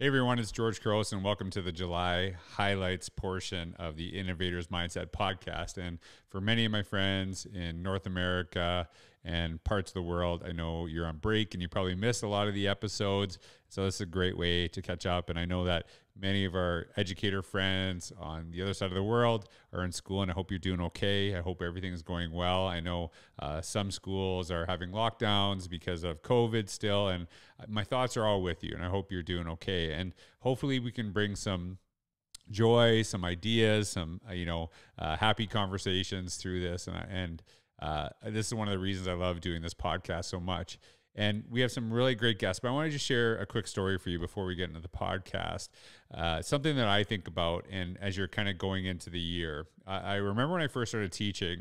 Hey everyone, it's George Couros and welcome to the July highlights portion of the Innovators Mindset podcast. And for many of my friends in North America and parts of the world, I know you're on break and you probably missed a lot of the episodes. So this is a great way to catch up. And I know that many of our educator friends on the other side of the world are in school, and I hope you're doing okay. I hope everything is going well. I know some schools are having lockdowns because of COVID still, and my thoughts are all with you, and I hope you're doing okay. And hopefully we can bring some joy, some ideas, some happy conversations through this. This is one of the reasons I love doing this podcast so much. And we have some really great guests, but I want to just share a quick story for you before we get into the podcast. Something that I think about, and as you're kind of going into the year, I remember when I first started teaching,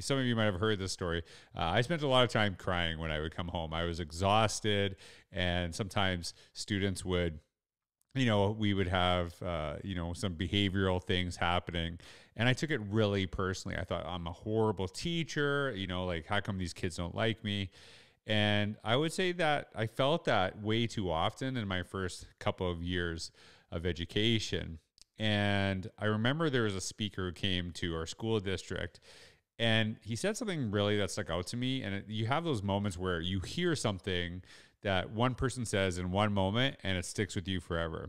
some of you might have heard this story. I spent a lot of time crying when I would come home. I was exhausted, and sometimes students would, we would have, some behavioral things happening. And I took it really personally. I thought, I'm a horrible teacher. Like, how come these kids don't like me? And I would say that I felt that way too often in my first couple of years of education. And I remember there was a speaker who came to our school district, and he said something really that stuck out to me. And you have those moments where you hear something that one person says in one moment and it sticks with you forever.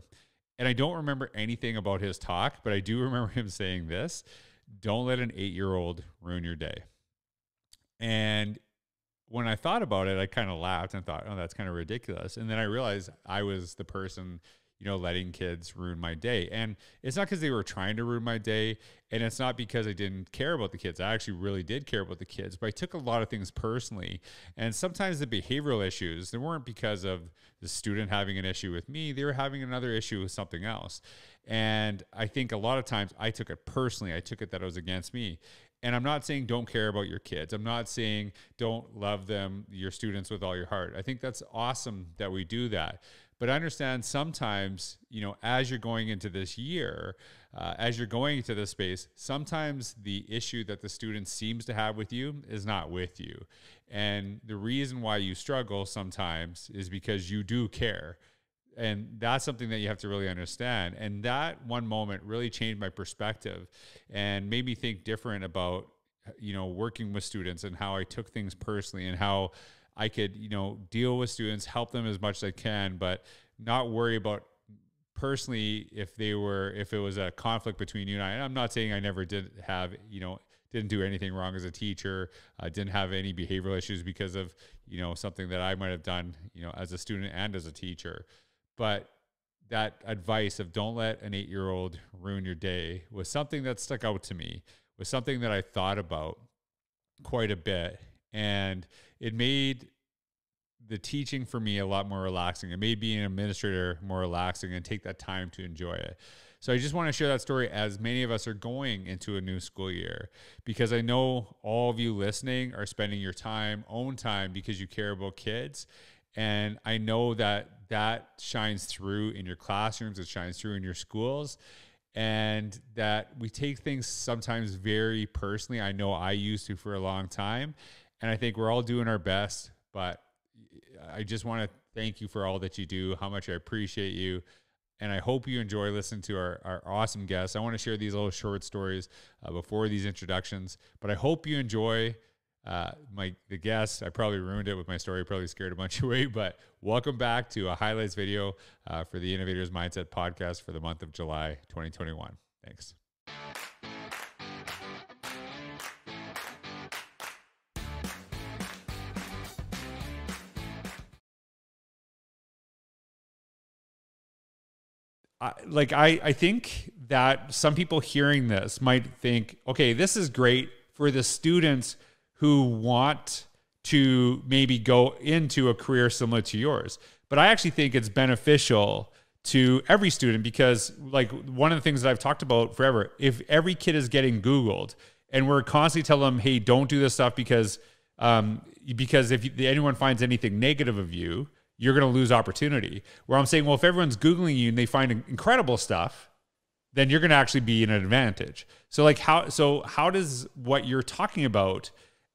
And I don't remember anything about his talk, but I do remember him saying this: don't let an 8-year-old ruin your day. And when I thought about it, I kind of laughed and thought, oh, that's kind of ridiculous. And then I realized I was the person, letting kids ruin my day. And it's not because they were trying to ruin my day, and it's not because I didn't care about the kids. I actually really did care about the kids, but I took a lot of things personally. And sometimes the behavioral issues, they weren't because of the student having an issue with me. They were having another issue with something else. And I think a lot of times I took it personally. I took it that it was against me. And I'm not saying don't care about your kids. I'm not saying don't love them, your students, with all your heart. I think that's awesome that we do that. But I understand sometimes, as you're going into this year, as you're going into this space, sometimes the issue that the student seems to have with you is not with you. And the reason why you struggle sometimes is because you do care. And that's something that you have to really understand. And that one moment really changed my perspective and made me think different about, working with students and how I took things personally and how I could, deal with students, help them as much as I can, but not worry about personally if it was a conflict between you and I. And I'm not saying I never did have, didn't do anything wrong as a teacher. I didn't have any behavioral issues because of, something that I might have done, as a student and as a teacher. But that advice of don't let an 8-year-old ruin your day was something that stuck out to me, was something that I thought about quite a bit. And it made the teaching for me a lot more relaxing. It made being an administrator more relaxing and take that time to enjoy it. So I just want to share that story as many of us are going into a new school year, because I know all of you listening are spending your own time, because you care about kids. And I know that shines through in your classrooms, it shines through in your schools, and that we take things sometimes very personally. I know I used to for a long time, and I think we're all doing our best, but I just want to thank you for all that you do, how much I appreciate you. And I hope you enjoy listening to our awesome guests. I want to share these little short stories before these introductions, but I hope you enjoy the guest. I probably ruined it with my story, probably scared a bunch away, but welcome back to a highlights video for the Innovators Mindset podcast for the month of July, 2021. Thanks. I think that some people hearing this might think, okay, this is great for the students who want to maybe go into a career similar to yours. But I actually think it's beneficial to every student, because one of the things that I've talked about forever, if every kid is getting Googled and we're constantly telling them, hey, don't do this stuff because if anyone finds anything negative of you, you're going to lose opportunity. Where I'm saying, well, if everyone's Googling you and they find incredible stuff, then you're going to actually be in an advantage. So how does what you're talking about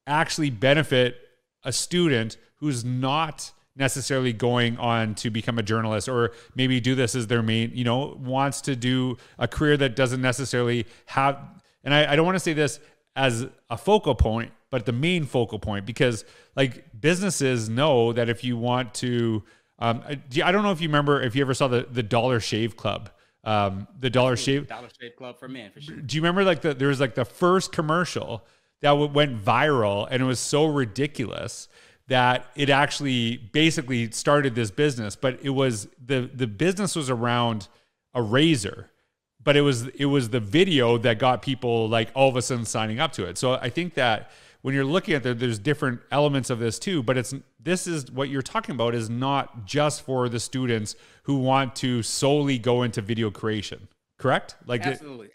actually benefit a student who's not necessarily going on to become a journalist, or maybe do this as their main, you know, wants to do a career that doesn't necessarily have, and I don't want to say this as a focal point, but the main focal point, because like businesses know that if you want to, I don't know if you remember, if you ever saw the Dollar Shave Club, Dollar Shave Club for men, for sure. Do you remember like there was like the first commercial that went viral, and it was so ridiculous that it actually basically started this business, but it was the business was around a razor, but it was the video that got people like all of a sudden signing up to it. So I think that when you're looking at there's different elements of this too, but this is what you're talking about is not just for the students who want to solely go into video creation, correct? Like absolutely.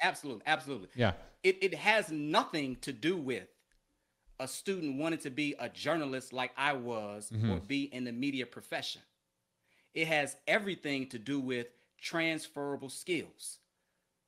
Yeah. It has nothing to do with a student wanted to be a journalist like I was, mm-hmm. or be in the media profession. It has everything to do with transferable skills.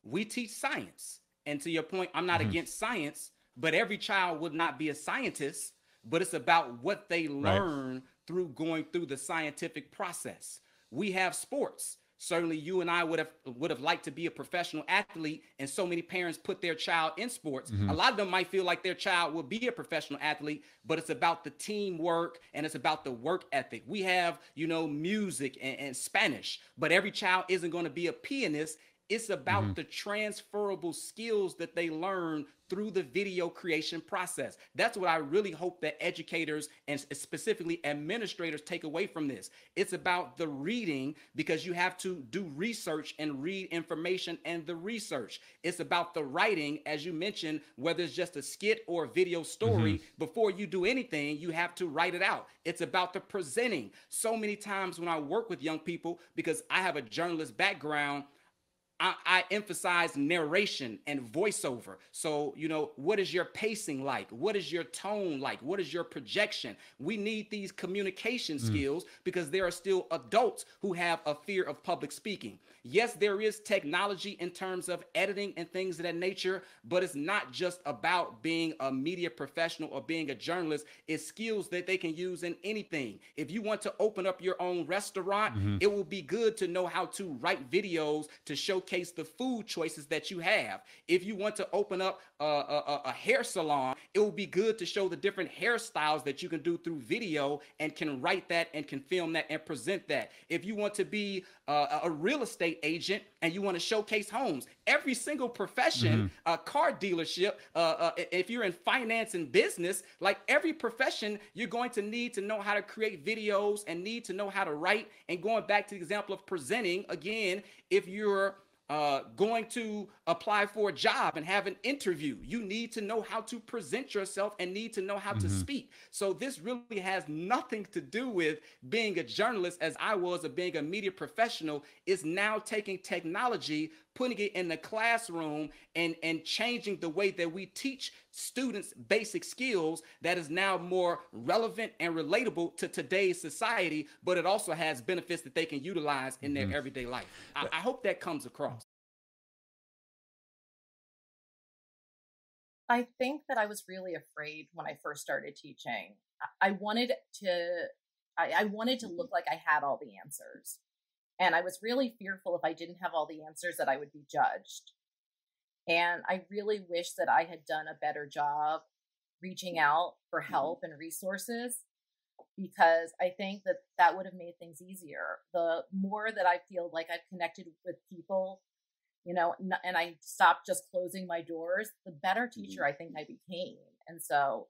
We teach science. And to your point, I'm not mm-hmm. against science, but every child would not be a scientist, but it's about what they learn right. through going through the scientific process. We have sports. Certainly you and I would have liked to be a professional athlete, and so many parents put their child in sports. Mm-hmm. A lot of them might feel like their child will be a professional athlete, but it's about the teamwork and it's about the work ethic. We have, you know, music and Spanish, but every child isn't going to be a pianist. It's about mm-hmm. the transferable skills that they learn through the video creation process. That's what I really hope that educators and specifically administrators take away from this. It's about the reading, because you have to do research and read information and the research. It's about the writing, as you mentioned, whether it's just a skit or a video story, mm-hmm. before you do anything, you have to write it out. It's about the presenting. So many times when I work with young people, because I have a journalist background, I emphasize narration and voiceover. So, you know, what is your pacing like? What is your tone like? What is your projection? We need these communication skills, because there are still adults who have a fear of public speaking. Yes, there is technology in terms of editing and things of that nature, but it's not just about being a media professional or being a journalist. It's skills that they can use in anything. If you want to open up your own restaurant, mm-hmm. it will be good to know how to write videos to show showcase the food choices that you have. If you want to open up a hair salon, it will be good to show the different hairstyles that you can do through video, and can write that and can film that and present that. If you want to be a real estate agent and you want to showcase homes, every single profession, mm-hmm. a car dealership, if you're in finance and business, like every profession, you're going to need to know how to create videos and need to know how to write. And going back to the example of presenting again, if you're going to apply for a job and have an interview, you need to know how to present yourself and need to know how mm-hmm. to speak. So this really has nothing to do with being a journalist as I was, or being a media professional. It's now taking technology, putting it in the classroom, and changing the way that we teach students basic skills that is now more relevant and relatable to today's society, but it also has benefits that they can utilize in their mm-hmm. everyday life. I hope that comes across. I think that I was really afraid when I first started teaching. I wanted to look like I had all the answers. And I was really fearful if I didn't have all the answers that I would be judged. And I really wish that I had done a better job reaching out for help and resources, because I think that that would have made things easier. The more that I feel like I've connected with people, you know, and I stopped just closing my doors, the better teacher I think I became. And so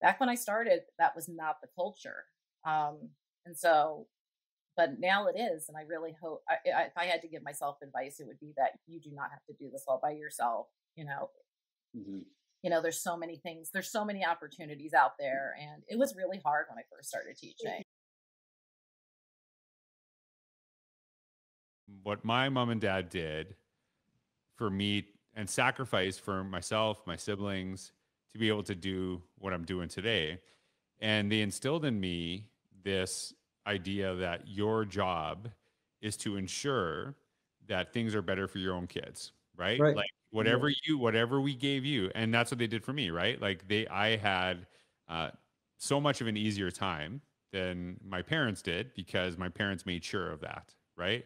back when I started, that was not the culture. But now it is, and I really hope, if I had to give myself advice, it would be that you do not have to do this all by yourself. You know, mm-hmm. you know, there's so many things, there's so many opportunities out there, and it was really hard when I first started teaching. What my mom and dad did for me, and sacrificed for myself, my siblings, to be able to do what I'm doing today, and they instilled in me this idea that your job is to ensure that things are better for your own kids, right? Like whatever we gave you. And that's what they did for me, right? Like I had so much of an easier time than my parents did, because my parents made sure of that, right?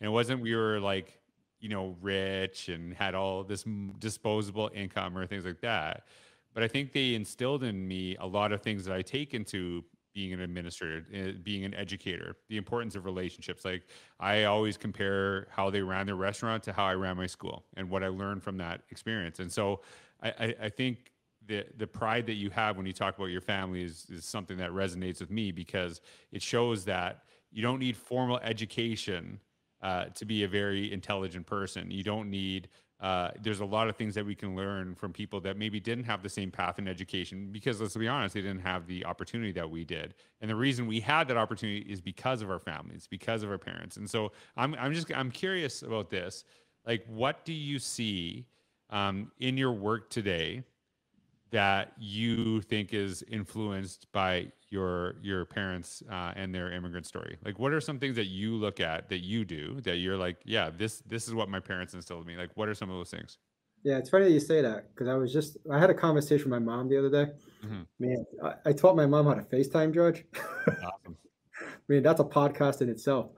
And it wasn't we were like, you know, rich and had all this disposable income or things like that. But I think they instilled in me a lot of things that I take into being an administrator, being an educator, the importance of relationships. Like, I always compare how they ran their restaurant to how I ran my school and what I learned from that experience. And so I think the pride that you have when you talk about your family is something that resonates with me, because it shows that you don't need formal education to be a very intelligent person. You don't need, there's a lot of things that we can learn from people that maybe didn't have the same path in education, because let's be honest, they didn't have the opportunity that we did. And the reason we had that opportunity is because of our families, because of our parents. And so I'm curious about this. Like, what do you see in your work today that you think is influenced by your parents and their immigrant story? Like, what are some things that you look at that you do that you're like, yeah, this is what my parents instilled in me? Like, what are some of those things? Yeah, it's funny that you say that, because I had a conversation with my mom the other day. Mm-hmm. Man, I taught my mom how to FaceTime, George. Awesome. I mean, that's a podcast in itself.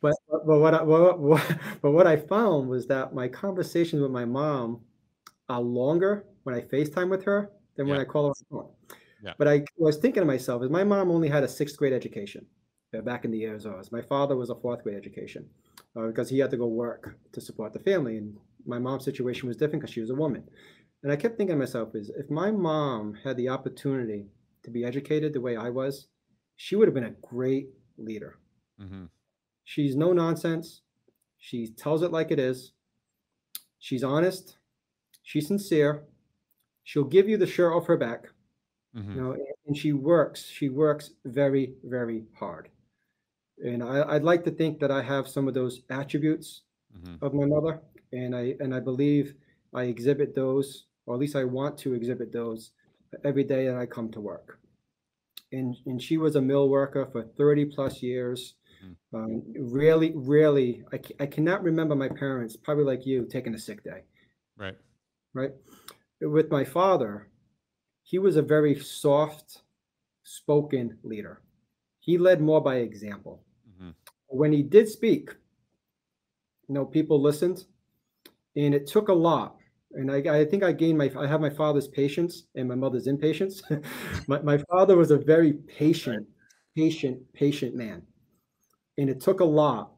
But what I found was that my conversations with my mom are longer when I FaceTime with her than when I call her on the phone. Yeah. But I was thinking to myself, is my mom only had a 6th grade education back in the Arizona. My father was a 4th grade education because he had to go work to support the family. And my mom's situation was different because she was a woman. And I kept thinking to myself, is if my mom had the opportunity to be educated the way I was, she would have been a great leader. Mm-hmm. She's no nonsense. She tells it like it is. She's honest. She's sincere. She'll give you the shirt off her back. Mm-hmm. You know, and she works very, very hard. And I'd like to think that I have some of those attributes mm-hmm. of my mother. And I believe I exhibit those, or at least I want to exhibit those every day that I come to work. And she was a mill worker for 30 plus years. Mm-hmm. Really, I cannot remember my parents, probably like you, taking a sick day. Right. Right. With my father, he was a very soft-spoken leader. He led more by example. Mm-hmm. When he did speak, you know, people listened, and it took a lot. And I think I have my father's patience and my mother's impatience. my father was a very patient man, and it took a lot.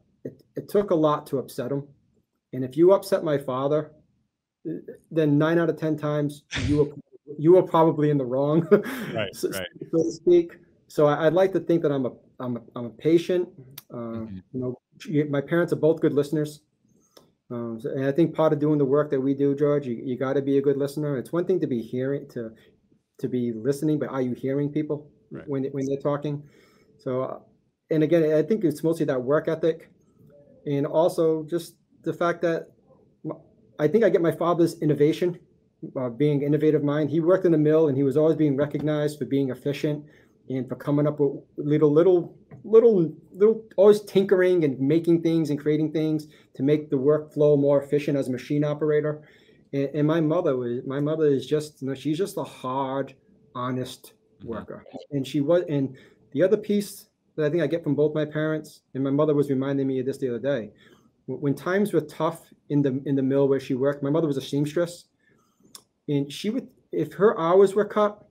It took a lot to upset him. And if you upset my father, then 9 out of 10 times you were probably in the wrong, so to speak. So I'd like to think that I'm a patient. Mm-hmm. You know, my parents are both good listeners, and I think part of doing the work that we do, George, you got to be a good listener. It's one thing to be hearing, to be listening, but are you hearing people when they're talking? So, and again, I think it's mostly that work ethic, and also just the fact that I think I get my father's innovation, being innovative mind. He worked in the mill, and he was always being recognized for being efficient and for coming up with little, always tinkering and making things and creating things to make the workflow more efficient as a machine operator. And my mother is just, you know, she's just a hard, honest worker. And she was, and the other piece that I think I get from both my parents, and my mother was reminding me of this the other day, when times were tough in the mill where she worked, my mother was a seamstress, and she would, if her hours were cut,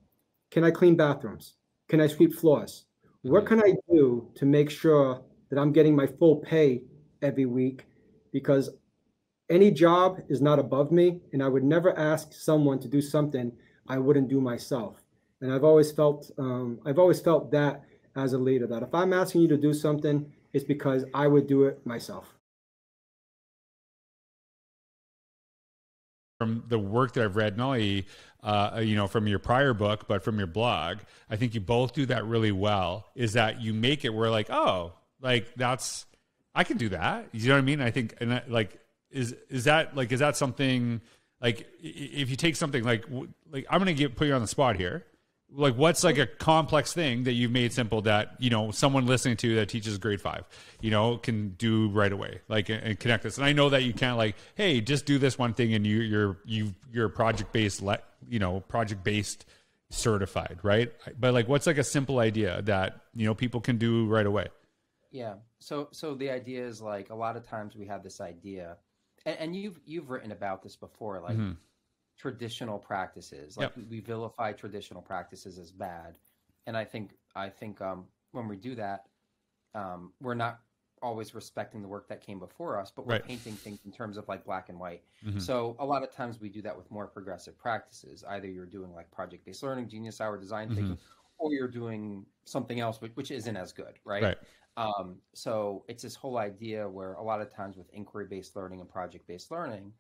can I clean bathrooms? Can I sweep floors? What can I do to make sure that I'm getting my full pay every week? Because any job is not above me, and I would never ask someone to do something I wouldn't do myself. And I've always felt that as a leader, that if I'm asking you to do something, it's because I would do it myself. From the work that I've read, not only, you know, from your prior book, but from your blog, I think you both do that really well, is that you make it where like, oh, like that's, I can do that. You know what I mean? I think, and like, is that something like, if you take something like I'm going to put you on the spot here. Like, what's like a complex thing that you've made simple that, you know, someone listening to that teaches grade 5, you know, can do right away, like, and connect this. And I know that you can't like, hey, just do this one thing, and you're project based, you know, project based certified, right? But like, what's like a simple idea that, you know, people can do right away? Yeah. So the idea is, like, a lot of times we have this idea, and you've written about this before, like traditional practices, like we vilify traditional practices as bad. And I think when we do that, we're not always respecting the work that came before us, but we're painting things in terms of like black and white. So a lot of times we do that with more progressive practices. Either you're doing like project-based learning, genius hour, design thinking, or you're doing something else, which isn't as good, right? So it's this whole idea where a lot of times with inquiry-based learning and project-based learning,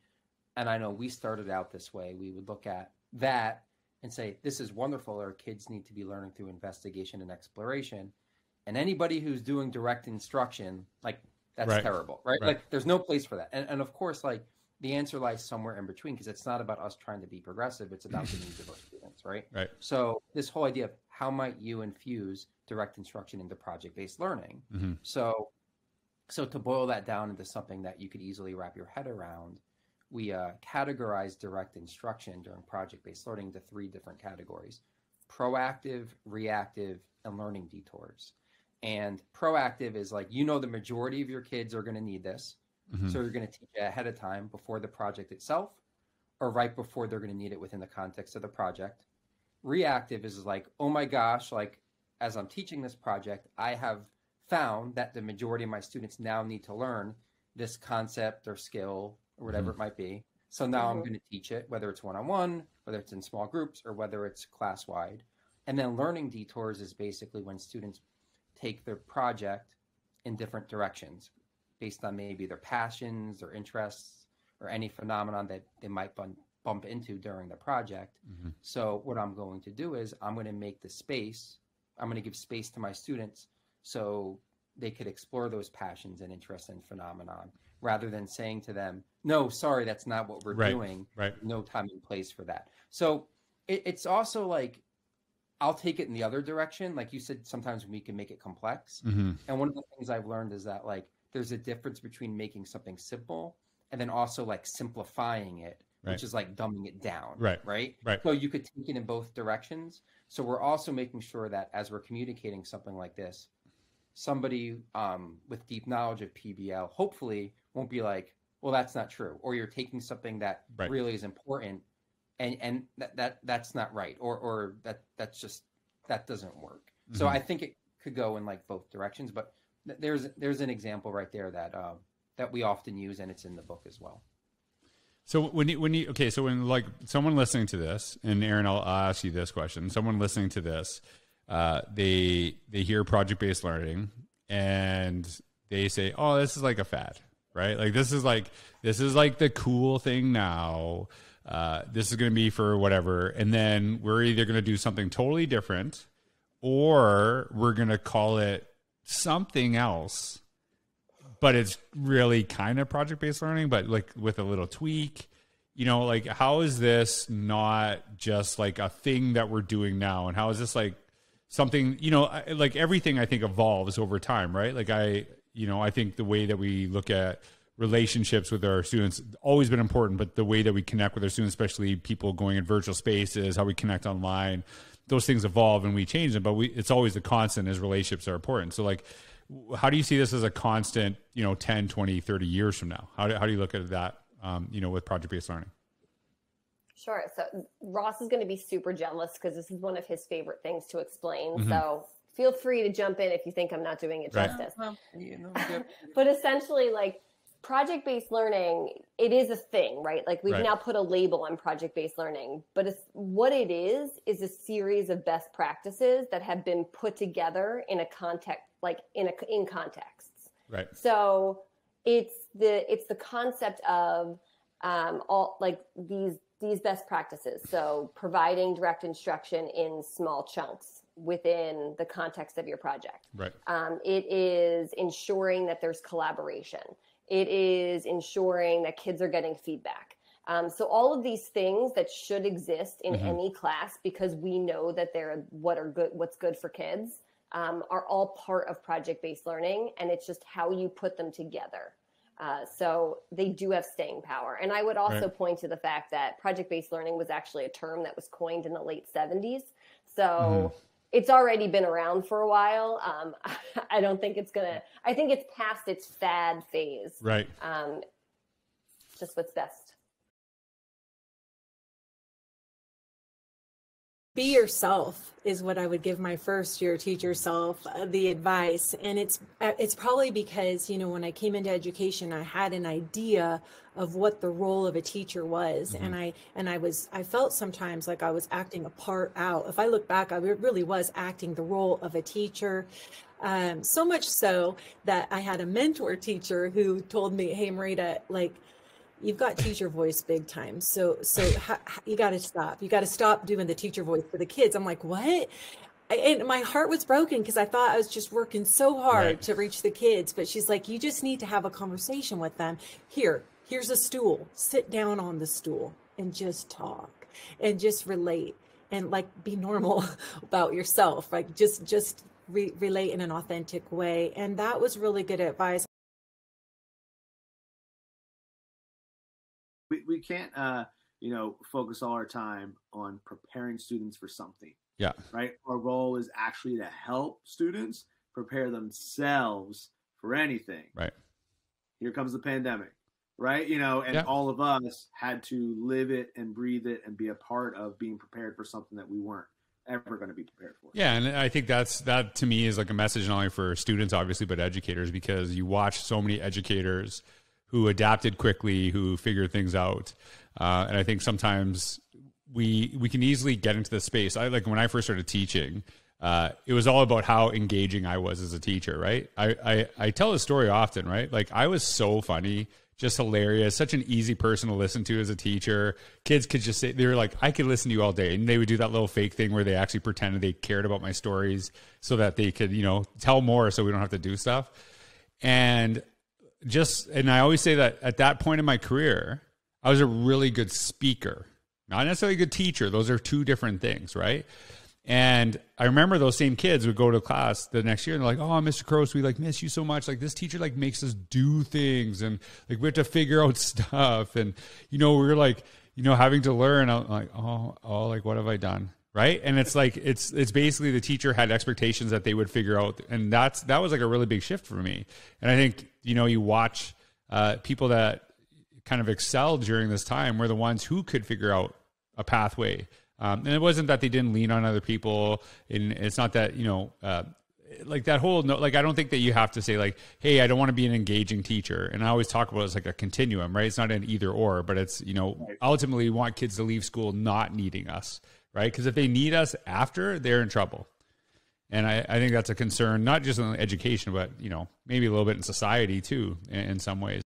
and I know we started out this way, we would look at that and say, this is wonderful. Our kids need to be learning through investigation and exploration. And anybody who's doing direct instruction, like, that's terrible, right? Like, there's no place for that. And of course, like, the answer lies somewhere in between, because it's not about us trying to be progressive. It's about the needs of our students, right? So this whole idea of how might you infuse direct instruction into project-based learning? So to boil that down into something that you could easily wrap your head around, we categorize direct instruction during project-based learning into three different categories: proactive, reactive, and learning detours. And proactive is like, you know, the majority of your kids are going to need this. So you're going to teach it ahead of time before the project itself, or right before they're going to need it within the context of the project. Reactive is like, oh my gosh, like, as I'm teaching this project, I have found that the majority of my students now need to learn this concept or skill or whatever it might be. So now I'm going to teach it, whether it's one-on-one, whether it's in small groups, or whether it's class-wide. And then learning detours is basically when students take their project in different directions based on maybe their passions or interests or any phenomenon that they might bump into during the project. So what I'm going to do is I'm going to make the space, I'm going to give space to my students so they could explore those passions and interests and phenomenon, rather than saying to them, no, sorry, that's not what we're doing. No time and place for that. So it's also like, I'll take it in the other direction. Like you said, sometimes we can make it complex. And one of the things I've learned is that, like, there's a difference between making something simple and then also like simplifying it, which is like dumbing it down. Right. So you could take it in both directions. So we're also making sure that as we're communicating something like this, somebody with deep knowledge of PBL hopefully won't be like, well, that's not true. Or you're taking something that really is important, and that's not right, or that doesn't work. So I think it could go in like both directions, but there's an example right there that that we often use, and it's in the book as well. So when like someone listening to this, and Aaron, I'll ask you this question: someone listening to this, they hear project-based learning and they say, oh, this is like a fad, right? Like this is like the cool thing now. This is going to be for whatever. And then we're either going to do something totally different, or we're going to call it something else, but it's really kind of project-based learning, but like with a little tweak, you know, like, how is this not just like a thing that we're doing now? And how is this like something, you know, like everything I think evolves over time, right? Like I think the way that we look at relationships with our students always been important, but the way that we connect with our students, especially people going in virtual spaces, how we connect online, those things evolve and we change them, but it's always the constant is relationships are important. So like, how do you see this as a constant, you know, 10, 20, 30 years from now? How do you look at that, you know, with project-based learning? Sure. So Ross is going to be super jealous because this is one of his favorite things to explain. So feel free to jump in if you think I'm not doing it justice. But essentially, like, project-based learning, it is a thing, right? Like, we've now put a label on project-based learning, but it's, what it is a series of best practices that have been put together in a context, like in contexts. Right. So it's the concept of all like these best practices. So providing direct instruction in small chunks within the context of your project. Right. It is ensuring that there's collaboration. It is ensuring that kids are getting feedback. So all of these things that should exist in any class, because we know that they're what's good for kids, are all part of project-based learning, and it's just how you put them together. So they do have staying power. And I would also point to the fact that project-based learning was actually a term that was coined in the late 70s. So it's already been around for a while. I don't think it's going to, I think it's past its fad phase. Right. Just what's best. Be yourself is what I would give my first year teacher self the advice. And it's probably because, you know, when I came into education, I had an idea of what the role of a teacher was. And I felt sometimes like I was acting a part out. If I look back, I really was acting the role of a teacher. So much so that I had a mentor teacher who told me, hey, Marita, like, you've got teacher voice big time. So you got to stop. You got to stop doing the teacher voice for the kids. I'm like, what? And my heart was broken because I thought I was just working so hard to reach the kids. But she's like, you just need to have a conversation with them. Here's a stool. Sit down on the stool and just talk and just relate and like be normal about yourself. Like just relate in an authentic way. And that was really good advice. We can't, focus all our time on preparing students for something. Yeah. Right. Our goal is actually to help students prepare themselves for anything. Right. Here comes the pandemic. Right. All of us had to live it and breathe it and be a part of being prepared for something that we weren't ever going to be prepared for. Yeah. And I think that to me is like a message not only for students, obviously, but educators, because you watch so many educators who adapted quickly, who figured things out. And I think sometimes we can easily get into the space. When I first started teaching, it was all about how engaging I was as a teacher, right? I tell this story often, right? Like I was so funny, just hilarious, such an easy person to listen to as a teacher. Kids could just say, they were like, I could listen to you all day. And they would do that little fake thing where they actually pretended they cared about my stories so that they could, tell more so we don't have to do stuff. And I always say that at that point in my career, I was a really good speaker, not necessarily a good teacher. Those are two different things, right? And I remember those same kids would go to class the next year and they're like, oh, Mr. Couros, we miss you so much. Like this teacher makes us do things and we have to figure out stuff. And, we're having to learn. I'm like, oh, what have I done? Right. And it's basically the teacher had expectations that they would figure out. And that was a really big shift for me. And I think, you watch people that kind of excelled during this time were the ones who could figure out a pathway. And it wasn't that they didn't lean on other people. And it's not that, I don't think that you have to say hey, I don't want to be an engaging teacher. And I always talk about it's like a continuum, right? It's not an either or, but it's, ultimately we want kids to leave school not needing us. Right? Because if they need us after, they're in trouble. And I think that's a concern, not just in education, but, maybe a little bit in society too, in some ways.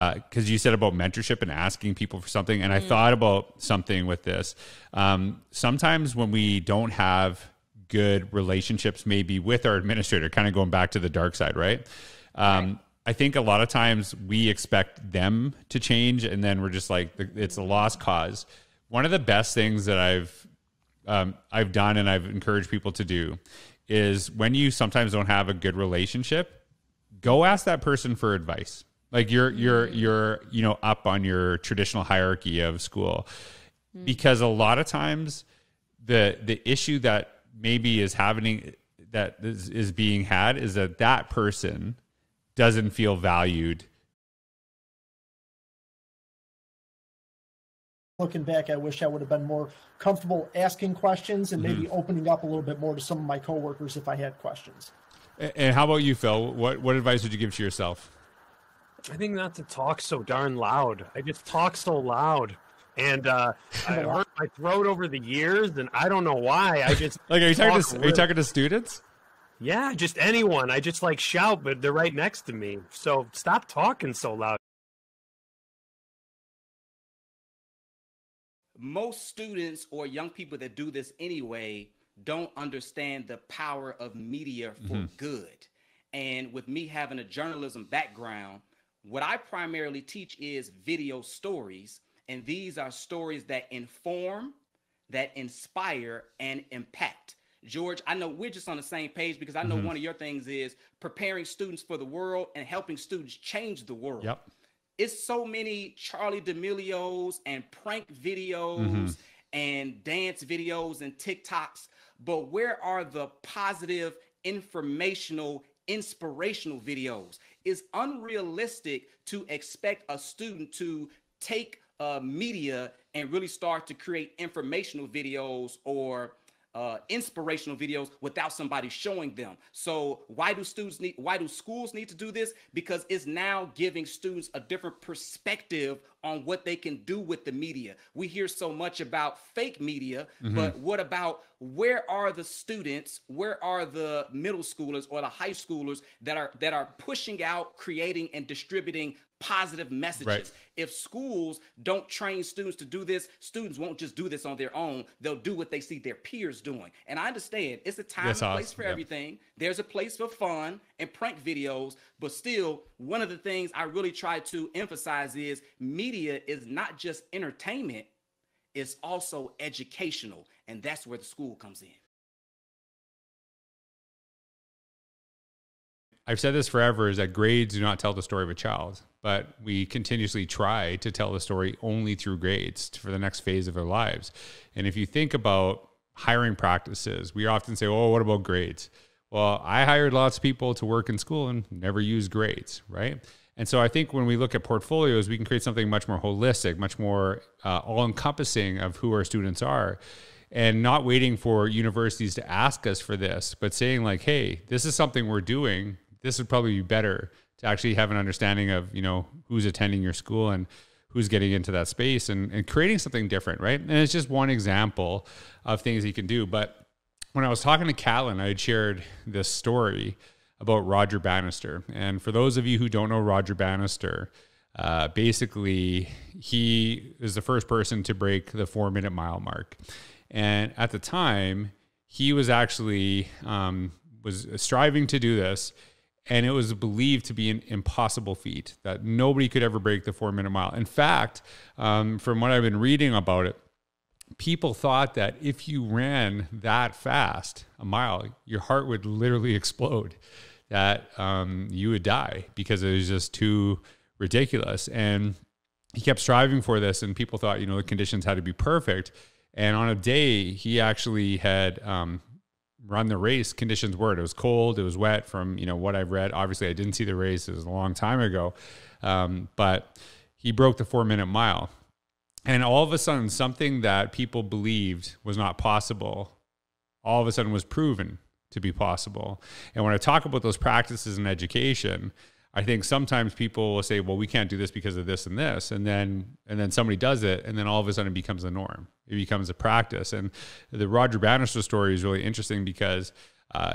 Because you said about mentorship and asking people for something. And I thought about something with this. Sometimes when we don't have good relationships, maybe with our administrator, kind of going back to the dark side, right? I think a lot of times we expect them to change and then we're just it's a lost cause. One of the best things that I've done and I've encouraged people to do is when you sometimes don't have a good relationship, go ask that person for advice. Like you're up on your traditional hierarchy of school, because a lot of times the issue that maybe is happening that is being had is that person doesn't feel valued. Looking back, I wish I would have been more comfortable asking questions and maybe opening up a little bit more to some of my coworkers if I had questions. And how about you, Phil? What advice would you give to yourself? I think not to talk so darn loud. I just talk so loud. And I hurt my throat over the years, and I don't know why. I just are you talking to students? Yeah, just anyone. I just shout, but they're right next to me. So stop talking so loud. Most students or young people that do this anyway don't understand the power of media for good. And with me having a journalism background, what I primarily teach is video stories. And these are stories that inform, that inspire, and impact. George, I know we're just on the same page, because I know one of your things is preparing students for the world and helping students change the world. Yep. It's so many Charlie D'Amelio's and prank videos and dance videos and TikToks, but where are the positive, informational, inspirational videos? It's unrealistic to expect a student to take media and really start to create informational videos or inspirational videos without somebody showing them. So why do schools need to do this? Because it's now giving students a different perspective on what they can do with the media. We hear so much about fake media, but what about, where are the students? Where are the middle schoolers or the high schoolers that are pushing out, creating and distributing positive messages? Right. If schools don't train students to do this, students won't just do this on their own. They'll do what they see their peers doing. And I understand it's a time and place for everything. There's a place for fun and prank videos, but still, one of the things I really try to emphasize is media is not just entertainment, it's also educational. And that's where the school comes in. I've said this forever, is that grades do not tell the story of a child, but we continuously try to tell the story only through grades for the next phase of their lives. And if you think about hiring practices, we often say, oh, what about grades? Well, I hired lots of people to work in school and never used grades, right? And so I think when we look at portfolios, we can create something much more holistic, much more all-encompassing of who our students are. And not waiting for universities to ask us for this, but saying like, hey, this is something we're doing. This would probably be better to actually have an understanding of, you know, who's attending your school and who's getting into that space, and creating something different, right? And it's just one example of things you can do. But when I was talking to Catelyn, I had shared this story about Roger Bannister. And for those of you who don't know Roger Bannister, basically he is the first person to break the 4-minute mile mark. And at the time, he was actually was striving to do this. And it was believed to be an impossible feat, that nobody could ever break the 4-minute mile. In fact, from what I've been reading about it, people thought that if you ran that fast, a mile, your heart would literally explode, that you would die, because it was just too ridiculous. And he kept striving for this, and people thought, you know, the conditions had to be perfect. And on a day, he actually had run the race. Conditions were, it was cold, it was wet, from, you know, what I've read. Obviously, I didn't see the race. It was a long time ago. But he broke the 4-minute mile. And all of a sudden, something that people believed was not possible, all of a sudden was proven to be possible. And when I talk about those practices in education, I think sometimes people will say, well, we can't do this because of this and this. And then somebody does it. And then all of a sudden it becomes the norm. It becomes a practice. And the Roger Bannister story is really interesting, because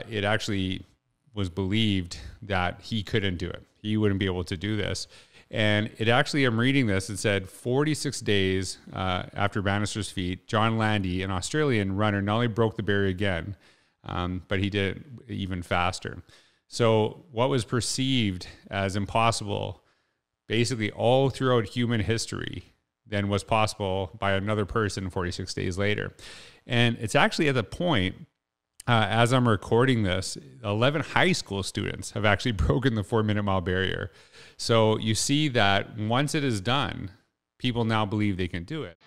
it actually was believed that he couldn't do it. He wouldn't be able to do this. And it actually, I'm reading this, it said 46 days after Bannister's feat, John Landy, an Australian runner, not only broke the barrier again, but he did it even faster. So what was perceived as impossible, basically all throughout human history, then was possible by another person 46 days later. And it's actually at the point, as I'm recording this, 11 high school students have actually broken the 4-minute mile barrier. So you see that once it is done, people now believe they can do it.